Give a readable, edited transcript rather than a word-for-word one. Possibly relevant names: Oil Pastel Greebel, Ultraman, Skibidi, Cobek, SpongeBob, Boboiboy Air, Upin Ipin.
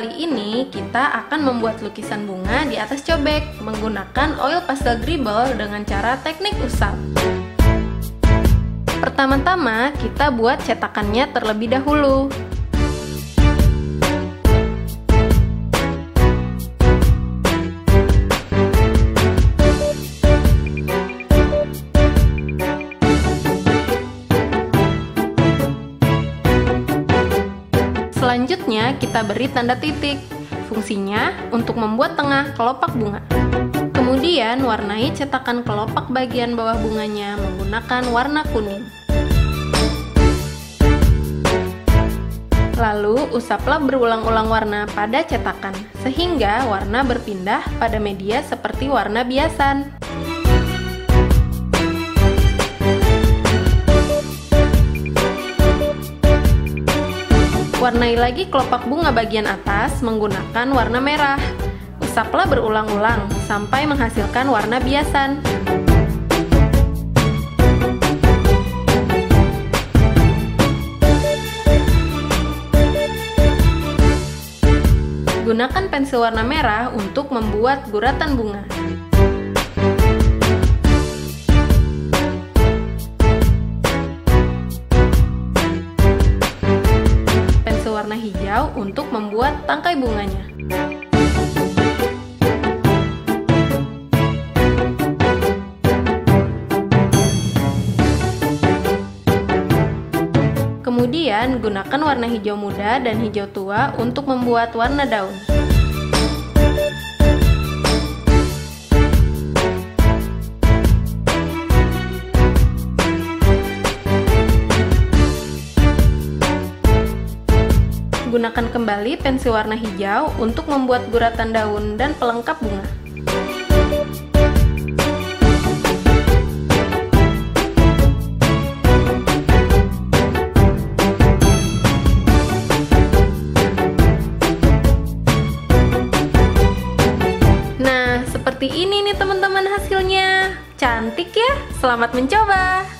kali ini kita akan membuat lukisan bunga di atas cobek menggunakan oil pastel greebel dengan cara teknik usap. Pertama-tama kita buat cetakannya terlebih dahulu. Selanjutnya kita beri tanda titik. Fungsinya untuk membuat tengah kelopak bunga. Kemudian warnai cetakan kelopak bagian bawah bunganya menggunakan warna kuning. Lalu usaplah berulang-ulang warna pada cetakan sehingga warna berpindah pada media seperti warna biasan. Warnai lagi kelopak bunga bagian atas menggunakan warna merah. Usaplah berulang-ulang sampai menghasilkan warna biasan. Gunakan pensil warna merah untuk membuat guratan bunga. Warna hijau untuk membuat tangkai bunganya. Kemudian gunakan warna hijau muda dan hijau tua untuk membuat warna daun. Gunakan kembali pensil warna hijau untuk membuat guratan daun dan pelengkap bunga. Nah, seperti ini nih teman-teman hasilnya. Cantik ya? Selamat mencoba!